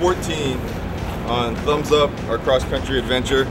14 on Thumbs Up, our cross-country adventure.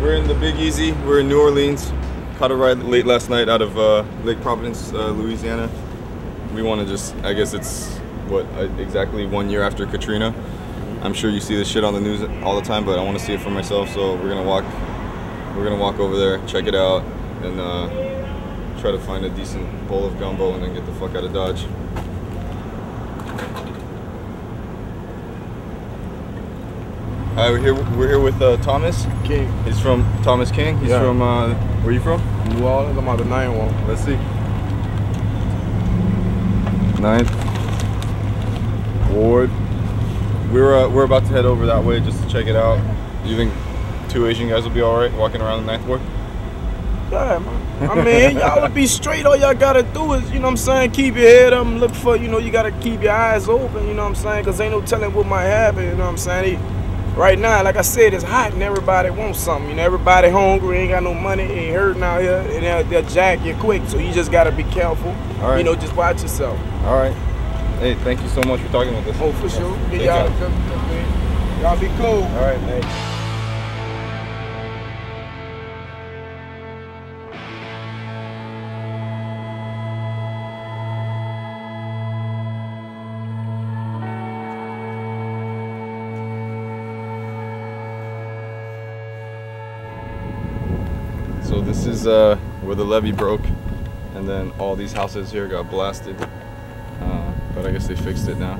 We're in the Big Easy, we're in New Orleans. Caught a ride late last night out of Lake Providence, Louisiana. We want to just, I guess it's, what, exactly 1 year after Katrina. I'm sure you see this shit on the news all the time, but I want to see it for myself, so we're gonna walk over there, check it out, and try to find a decent bowl of gumbo and then get the fuck out of Dodge. All right, we're here with Thomas King. He's from Thomas King. He's from, where you from? New Orleans. I'm out of 9-1. Let's see. 9th Ward. We're about to head over that way just to check it out. You think two Asian guys will be all right walking around the 9th Ward? Yeah, man. I mean, y'all would be straight. All y'all gotta do is, you know what I'm saying, keep your head up and look for, you know, you gotta keep your eyes open, you know what I'm saying, because ain't no telling what might happen, you know what I'm saying. Right now, like I said, it's hot and everybody wants something. You know, everybody hungry, ain't got no money, ain't hurting out here, and they'll jack you quick. So you just gotta be careful. All right. You know, just watch yourself. All right. Hey, thank you so much for talking with us. Oh, for sure. Yeah, y'all be cool. All right, man. So this is where the levee broke, and then all these houses here got blasted, but I guess they fixed it now.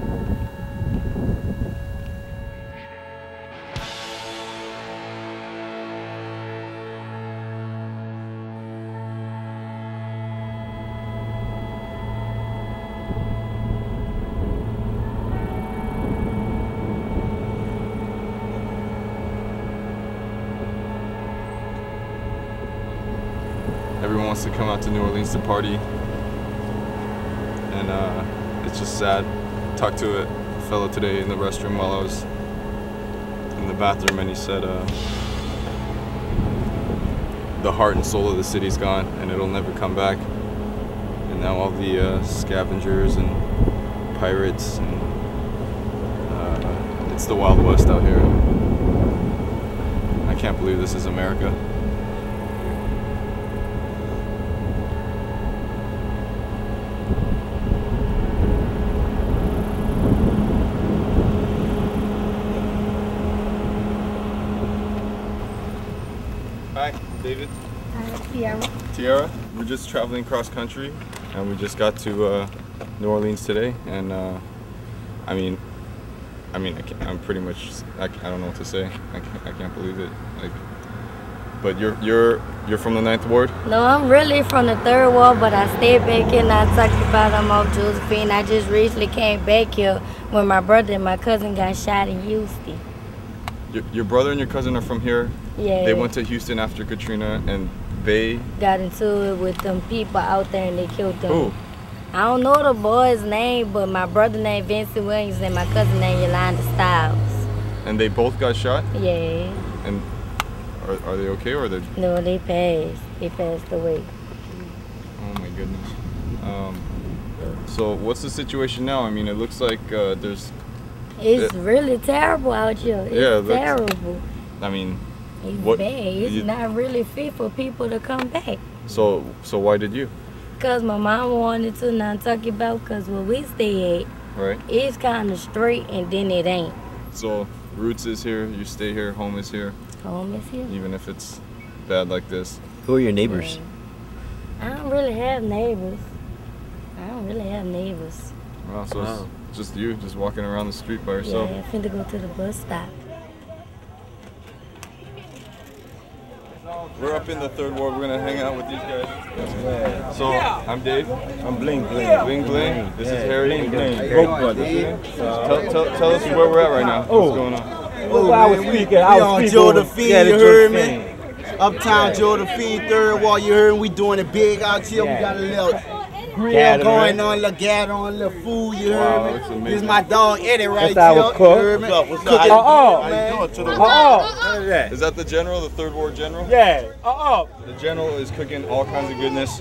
Everyone wants to come out to New Orleans to party, and it's just sad. Talked to a fellow today in the restroom while I was in the bathroom, and he said the heart and soul of the city's gone and it'll never come back, and now all the scavengers and pirates, and it's the Wild West out here. I can't believe this is America. David? Tiara. Tiara, we're just traveling cross-country, and we just got to New Orleans today, and I'm pretty much, I don't know what to say. I can't believe it. Like, but you're from the 9th Ward? No, I'm really from the 3rd Ward, but I stayed back here, and I talked about I'm off Josephine. I just recently came back here when my brother and my cousin got shot in Houston. Your brother and your cousin are from here? Yeah. They went to Houston after Katrina, and they got into it with them people out there, and they killed them. Who? I don't know the boy's name, but my brother named Vincent Williams and my cousin named Yolanda Stiles. And they both got shot? Yeah. And are they okay, or are they? No, they passed. They passed away. Oh my goodness. So what's the situation now? I mean, it looks like there's. It's really terrible out here. It's terrible. I mean. It's bad. It's not really fit for people to come back. So why did you? Because my mama wanted to, not talking about, because where we stay at, right, it's kind of straight, and then it ain't. So roots is here, you stay here, home is here. Home is here. Even if it's bad like this. Who are your neighbors? Yeah. I don't really have neighbors. Wow, so it's just you, just walking around the street by yourself. Yeah, I finna go to the bus stop. We're up in the 3rd Ward. We're gonna hang out with these guys. So I'm Dave. I'm Bling Bling. Bling Bling. This is Harry. Bling Bling. Both brothers. Tell us where we're at right now. Oh. What's going on? Oh, we on Josephine. Yeah, you heard me? Uptown Josephine, 3rd Ward. You heard me? We doing it big out here. We got a little grill going on, little gather on, little food. You heard me? This is my dog Eddie right here. You heard me? What's up? How you doing? To the wall. Is that the general, the 3rd Ward general? Yeah. The general is cooking all kinds of goodness.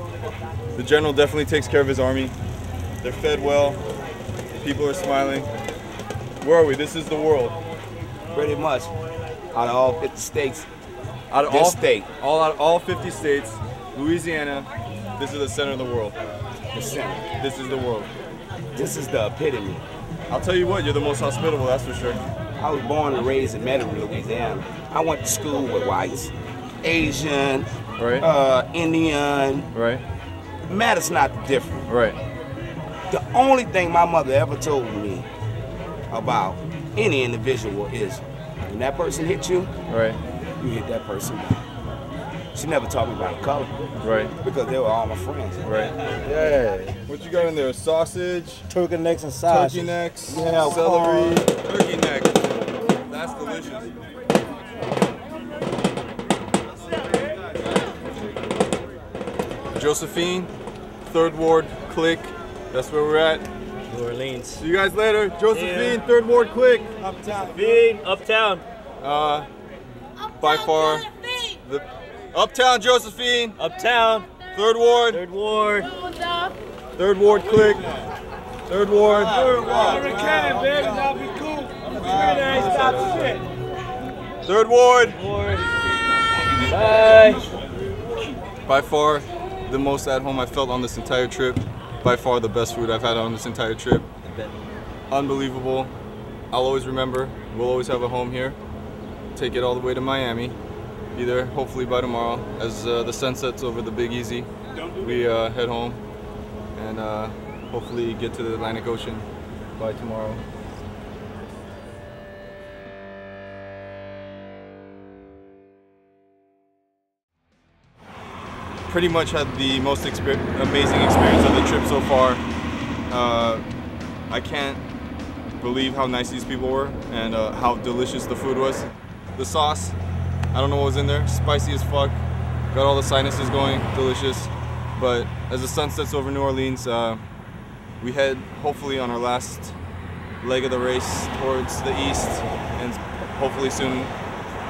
The general definitely takes care of his army. They're fed well. People are smiling. Where are we? This is the world. Pretty much. Out of all 50 states. Out of this all state. Out of all 50 states, Louisiana, this is the center of the world. The center. This is the world. This is the epitome. I'll tell you what, you're the most hospitable, that's for sure. I was born and raised in Madisonville, Louisiana. I went to school with whites, Asian, right. Indian. Right. Matter's not different. Right. The only thing my mother ever told me about any individual is when that person hit you, right, you hit that person back. She never taught me about color. Right. Because they were all my friends. Right. Yeah. What you got in there? Sausage? Turkey necks and sausage. Turkey necks. Yeah, celery. Turkey neck. That's delicious. Josephine, Third Ward, Click. That's where we're at. New Orleans. See you guys later. Josephine, yeah. Third Ward, Click. Uptown. Josephine, uptown. Uptown. By far. The Uptown Josephine. Uptown. Third Ward. Third Ward. Third Ward, Click. Third Ward. Third Ward. Third Ward. Bye. By far the most at home I felt on this entire trip. By far the best food I've had on this entire trip. Unbelievable. I'll always remember. We'll always have a home here. Take it all the way to Miami. Either hopefully by tomorrow, as the sun sets over the Big Easy, we head home and hopefully get to the Atlantic Ocean by tomorrow. Pretty much had the most amazing experience of the trip so far. I can't believe how nice these people were and how delicious the food was. The sauce. I don't know what was in there, spicy as fuck, got all the sinuses going, delicious. But as the sun sets over New Orleans, we head hopefully on our last leg of the race towards the east, and hopefully soon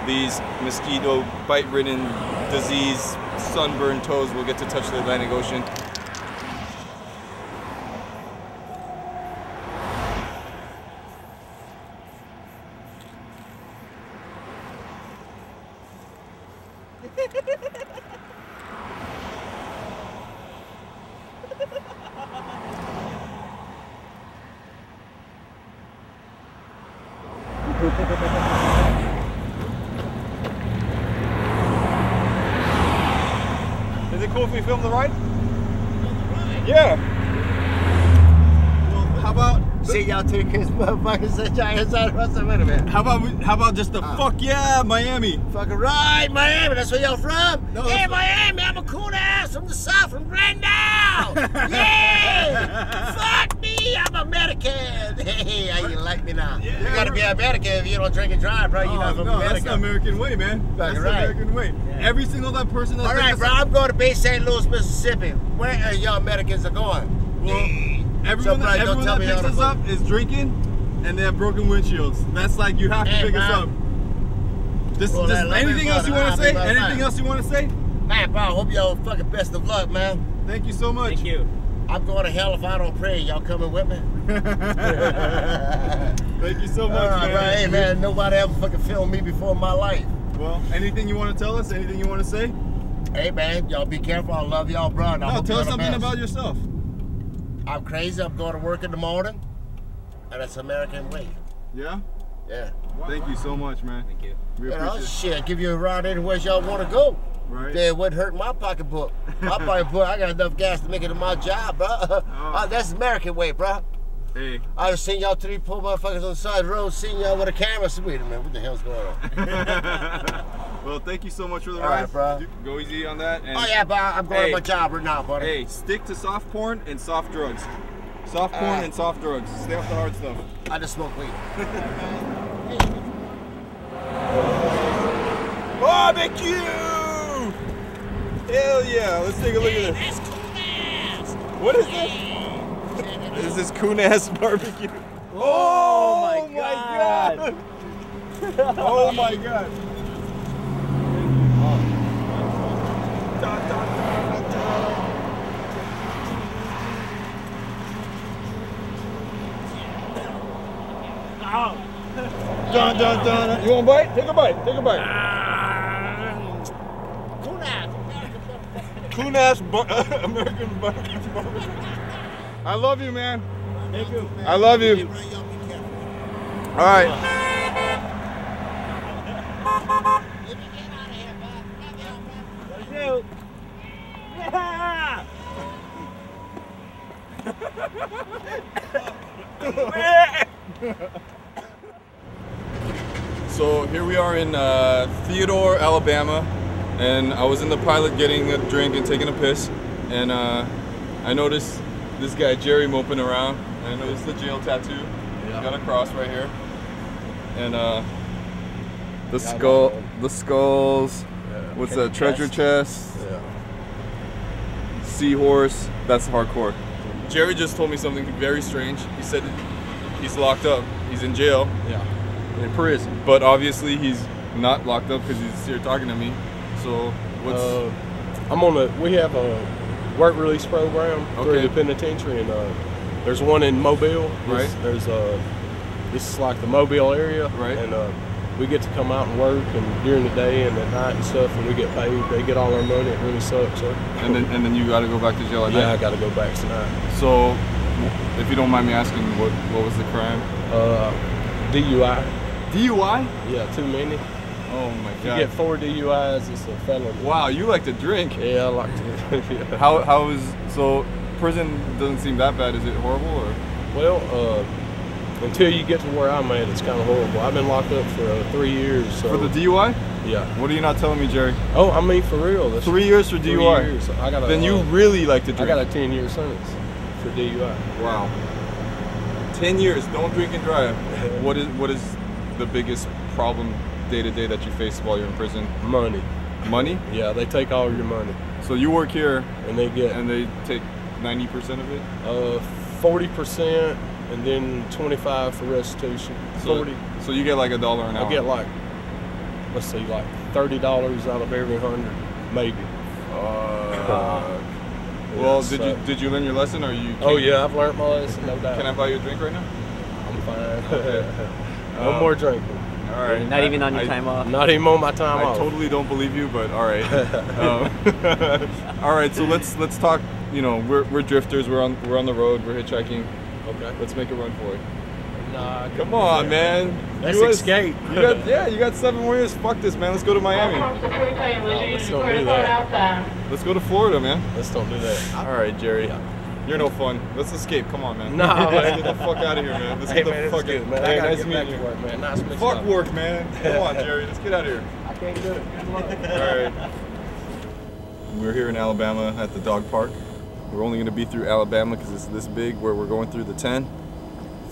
these mosquito bite-ridden, disease, sunburned toes will get to touch the Atlantic Ocean. Is it cool if we film the ride? Yeah. Well, how about see y'all two kids motherfuckers such giants out of us? Wait a minute. How about just the fuck yeah Miami? Fucking right, Miami, that's where y'all from? No, hey Miami, I'm a cool ass from the south, from Grandal! Yeah! Fuck me, I'm American! Hey, how you like me now? Yeah, you gotta be American if you don't drink and drive, bro. You're not from America. That's the American way, man. That's the American way. Yeah. Every single that person that's alright, bro, I'm going to Bay St. Louis, Mississippi. Where are y'all Americans are going? Well, everyone that picks us up is drinking and they have broken windshields. That's like, you have to pick us up. Just anything else you want to say? Anything else you want to say? Man, bro, I hope y'all fucking best of luck, man. Thank you so much. Thank you. I'm going to hell if I don't pray. Y'all coming with me? Thank you so much, man. Right, hey, man, nobody ever fucking filmed me before in my life. Well, anything you want to tell us? Anything you want to say? Hey, man, y'all be careful. I love y'all, bro. And no, tell us something about yourself. I'm crazy. I'm going to work in the morning, and it's American way. Yeah? Yeah. Wow. Thank you so much, man. Thank you. We appreciate it. Shit, give you a ride anywhere y'all want to go. Right. Then it wouldn't hurt my pocketbook. My pocketbook, I got enough gas to make it to my job, bro. That's American way, bro. Hey. I just seen y'all three poor motherfuckers on the side of the road, seen y'all with a camera. So wait a minute, what the hell's going on? Well, thank you so much for the ride, bro. Go easy on that. And bro, I'm going to my job right now, buddy. Hey, stick to soft porn and soft drugs. Soft porn and soft drugs. Stay off the hard stuff. I just smoke weed. Barbecue! Hell yeah, let's take a look at this. That's coon ass. What is this? This is coon ass barbecue. Oh my god. Oh my god. out. Dun, dun, dun. You want a bite? Take a bite. Take a bite. Kunas. Kunas American Barbecue. I love you, man. Thank you. I love you. All right. So here we are in Theodore, Alabama, and I was in the pilot getting a drink and taking a piss, and I noticed this guy Jerry moping around, and I noticed the jail tattoo. Yeah. Got a cross right here, and the skull, the skulls. Yeah. What's that? Treasure chest. Yeah. Seahorse. That's hardcore. Jerry just told me something very strange. He said he's locked up. He's in jail. Yeah. In prison. But obviously he's not locked up because he's here talking to me. So what's... we have a work release program through the penitentiary, and there's one in Mobile. Right. There's this is like the Mobile area. Right. And we get to come out and work, and during the day and at night and stuff, and we get paid. They get all our money. It really sucks. So. And then you got to go back to jail at night? Yeah, I got to go back tonight. So, if you don't mind me asking, what was the crime? DUI. DUI? Yeah, too many. Oh my God. You get 4 DUIs, it's a felony. Wow, you like to drink? Yeah, I like to drink. Yeah. How is, so prison doesn't seem that bad. Is it horrible or? Well, until you get to where I'm at, it's kind of horrible. I've been locked up for 3 years. So. For the DUI? Yeah. What are you not telling me, Jerry? Oh, I mean, for real. That's 3 years for DUI? 3 years. I got a, then you really like to drink. I got a 10-year sentence for DUI. Wow. 10 years, don't drink and drive. What is the biggest problem day-to-day that you face while you're in prison? Money. Money? Yeah, they take all your money. So you work here. And they get. And they take 90% of it? 40%. And then 25 for restitution. So, 40. So you get like $1 an hour. I get like, let's see, like $30 out of every 100, maybe. Yeah, well, did you learn your lesson, or you? Oh yeah, I've learned my lesson, no doubt. Can I buy you a drink right now? I'm fine. Okay. One more drink. All right. Not even on your time off. Not even on my time off. I totally don't believe you, but all right. All right. So let's talk. You know, we're drifters. We're on the road. We're hitchhiking. Okay. Let's make a run for it. Nah, come on, man. Let's escape. You got 7 more years. Fuck this, man. Let's go to Miami. No, let's don't do that. Let's go to Florida, man. Let's don't do that. All right, Jerry. Yeah. You're no fun. Let's escape. Come on, man. No, let's get the fuck out of here, man. Let's get the fuck out. Hey, nice to meet you. Work, man. Nice to meet you. Fuck work, man. Come on, Jerry. Let's get out of here. I can't do it. Good luck. All right. We're here in Alabama at the dog park. We're only going to be through Alabama because it's this big, where we're going through the 10.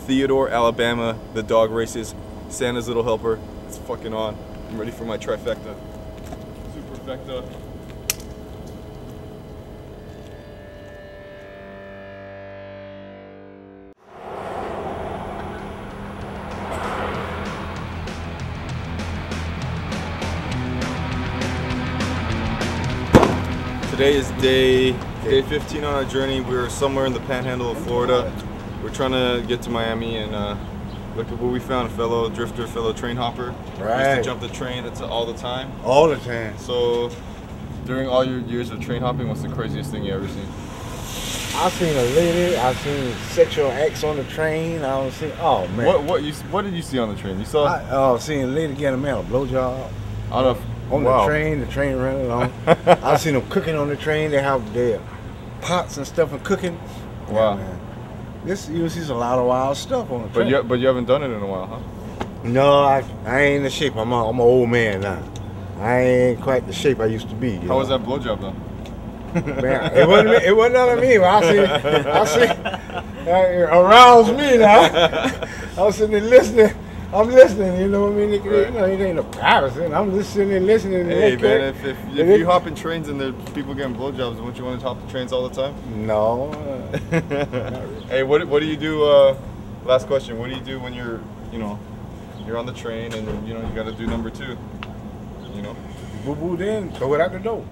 Theodore, Alabama, the dog races, Santa's Little Helper. It's fucking on. I'm ready for my trifecta. Superfecta. Today is day 15 on our journey. We're somewhere in the panhandle of Florida. We're trying to get to Miami, and look at what we found, a fellow drifter, fellow train hopper. Right. Used to jump the train all the time. All the time. So during all your years of train hopping, what's the craziest thing you ever seen? I've seen a lady, I've seen sexual acts on the train, I was seeing, oh man. What did you see on the train? You saw? I seen a lady get a man a blowjob. On the train, running along. I've seen them cooking on the train. They have their pots and stuff and cooking. Wow. Yeah, man. This uses a lot of wild stuff on the train. But you haven't done it in a while, huh? No, I ain't in shape. I'm an old man now. I ain't quite the shape I used to be. How was that blowjob though? Man, it wasn't out of me. But I see. It aroused me now. I was sitting there listening. I'm listening, you know what I mean? Right. You know, it ain't embarrassing. I'm just sitting and listening. Hey, man, if you hop in trains and there's people getting blowjobs, don't you want to hop in trains all the time? No. Really. Hey, what do you do, last question, what do you do when you're on the train and, you know, you got to do number 2, you know? Boo-boo then, throw it out the door.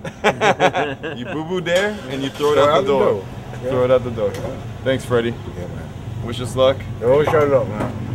You boo-boo there and you throw it out the door. Yeah. Throw it out the door. Yeah. Thanks, Freddie. Yeah, man. Wish us luck. Wish us luck, man.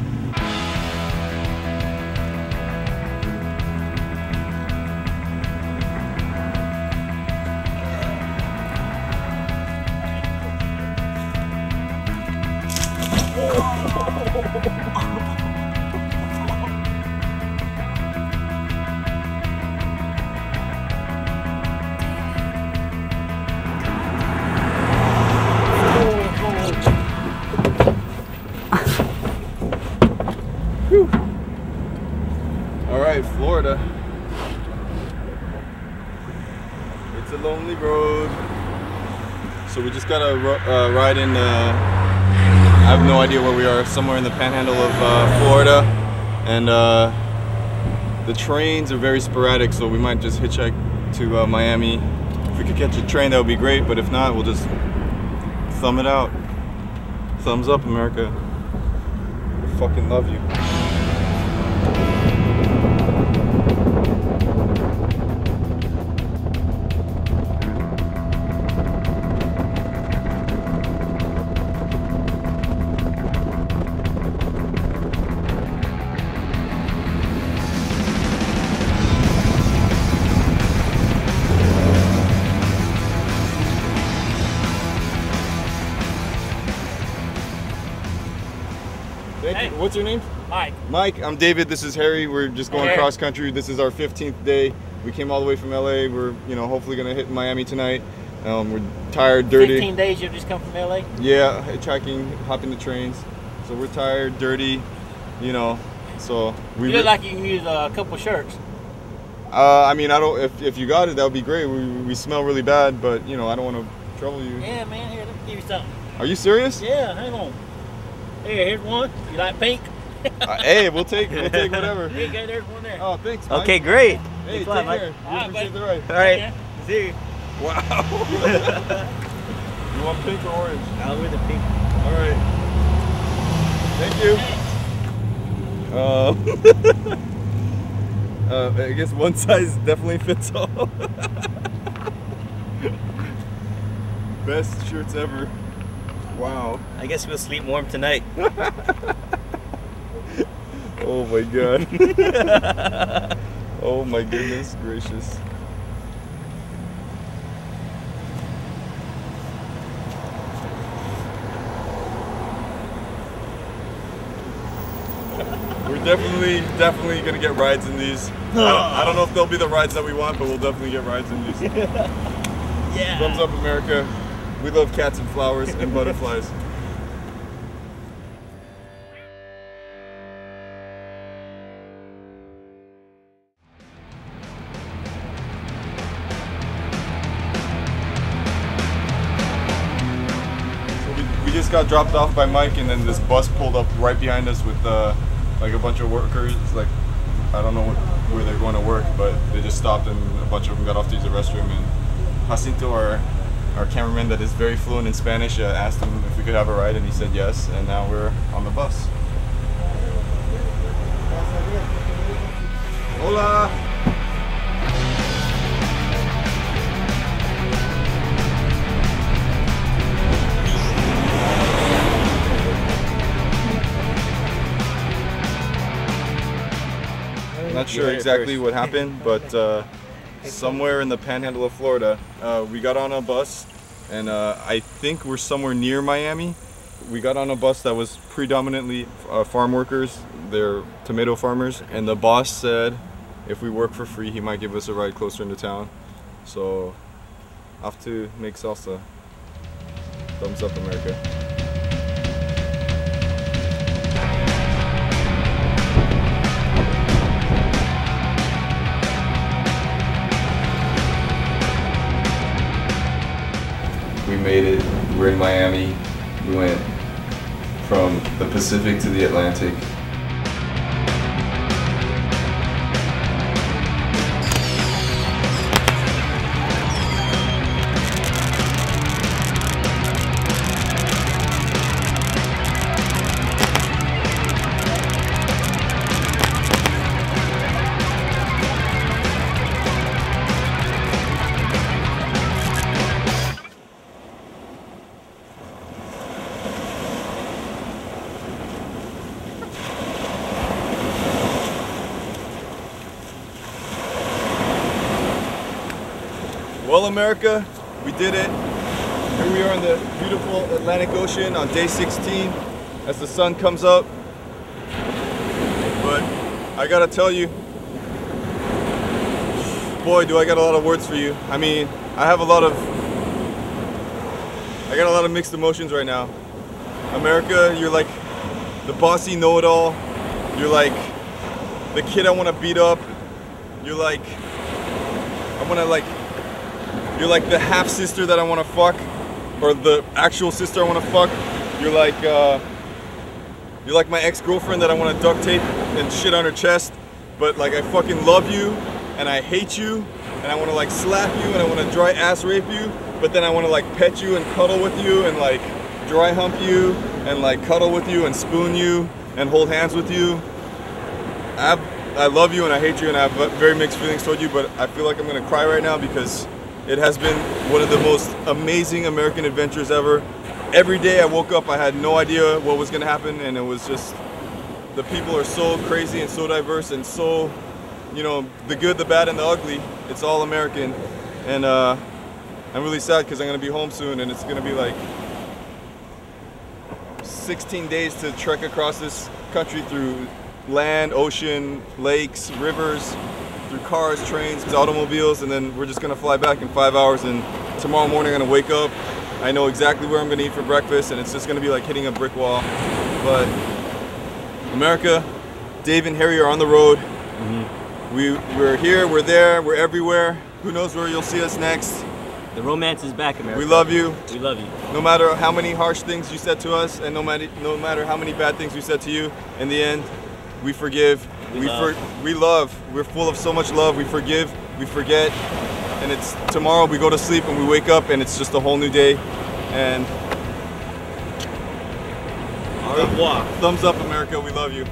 right, Florida. It's a lonely road. So we just gotta ride in, I have no idea where we are, somewhere in the panhandle of Florida. And the trains are very sporadic, so we might just hitchhike to Miami. If we could catch a train, that would be great, but if not, we'll just thumb it out. Thumbs up, America. I fucking love you. What's your name? Mike. Mike, I'm David, this is Harry. We're just going cross country. This is our 15th day. We came all the way from LA. We're, you know, hopefully gonna hit Miami tonight. We're tired, dirty. 15 days you've just come from LA? Yeah, hitchhiking, hopping the trains. So we're tired, dirty, you know, so. We look like you can use a couple shirts. I mean, I don't, if you got it, that would be great. We smell really bad, but you know, I don't wanna trouble you. Yeah, man, here, let me give you something. Are you serious? Yeah, hang on. Hey, here's one. You like pink? Hey, we'll take whatever. Hey, guys, there's one there. Oh, thanks, Mike. Okay, great. Hey, take care. You appreciate the ride. All right. See you. Wow. You want pink or orange? I'll wear the pink. All right. Thank you. I guess one size definitely fits all. Best shirts ever. Wow. I guess we'll sleep warm tonight. Oh my god. Oh my goodness gracious. We're definitely gonna get rides in these. I don't know if they'll be the rides that we want, but we'll definitely get rides in these. Yeah. Thumbs up, America. We love cats and flowers and butterflies. So we just got dropped off by Mike, and then this bus pulled up right behind us with like a bunch of workers. Like, I don't know where they're going to work, but they just stopped and a bunch of them got off to use the restroom. And Jacinto, our cameraman that is very fluent in Spanish, asked him if we could have a ride, and he said yes, and now we're on the bus. Hola! Not sure exactly what happened, but somewhere in the panhandle of Florida, we got on a bus, and I think we're somewhere near Miami. We got on a bus that was predominantly farm workers. They're tomato farmers, and the boss said if we work for free, he might give us a ride closer into town. So off to make salsa. Thumbs up, America. Made it. We're in Miami. We went from the Pacific to the Atlantic. Well, America, we did it. Here we are in the beautiful Atlantic Ocean on day 16 as the sun comes up. But I gotta tell you, boy, do I got a lot of words for you. I mean, I got a lot of mixed emotions right now. America, you're like the bossy know-it-all. You're like the kid I want to beat up, you're like, I want to like, you're like the half sister that I want to fuck, or the actual sister I want to fuck. You're like my ex-girlfriend that I want to duct tape and shit on her chest, but like I fucking love you and I hate you and I want to like slap you and I want to dry ass rape you, but then I want to like pet you and cuddle with you and like dry hump you and like cuddle with you and spoon you and hold hands with you. I love you and I hate you and I have very mixed feelings toward you, but I feel like I'm gonna cry right now because it has been one of the most amazing American adventures ever. Every day I woke up, I had no idea what was gonna happen, and it was just, the people are so crazy and so diverse and so, you know, the good, the bad, and the ugly. It's all American, and I'm really sad because I'm gonna be home soon, and it's gonna be like 16 days to trek across this country through land, ocean, lakes, rivers, through cars, trains, automobiles, and then we're just gonna fly back in 5 hours, and tomorrow morning I'm gonna wake up, I know exactly where I'm gonna eat for breakfast, and it's just gonna be like hitting a brick wall. But America, Dave and Harry are on the road. Mm-hmm. We're here, we're there, we're everywhere. Who knows where you'll see us next. The romance is back, America. We love you. We love you. No matter how many harsh things you said to us, and no matter how many bad things we said to you, in the end, we forgive. We love. We're full of so much love. We forgive. We forget. And it's tomorrow we go to sleep and we wake up and it's just a whole new day. And au revoir. Thumbs up, America. We love you.